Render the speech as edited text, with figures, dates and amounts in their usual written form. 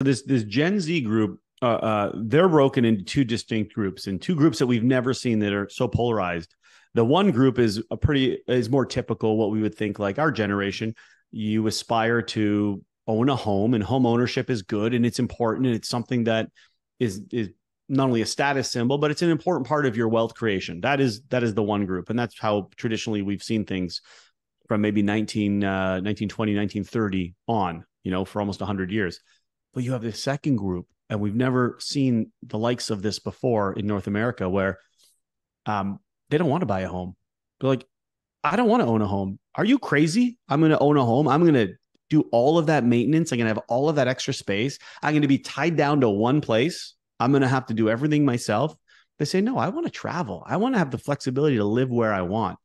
This Gen Z group, they're broken into two distinct groups, and two groups that we've never seen that are so polarized. The one group is more typical what we would think like our generation. You aspire to own a home, and home ownership is good and it's important, and it's something that is not only a status symbol, but it's an important part of your wealth creation. That is the one group, and that's how traditionally we've seen things from maybe 1920, 1930 on, for almost 100 years. But you have this second group, and we've never seen the likes of this before in North America, where they don't want to buy a home. They're like, I don't want to own a home. Are you crazy? I'm going to own a home. I'm going to do all of that maintenance. I'm going to have all of that extra space. I'm going to be tied down to one place. I'm going to have to do everything myself. They say, no, I want to travel. I want to have the flexibility to live where I want.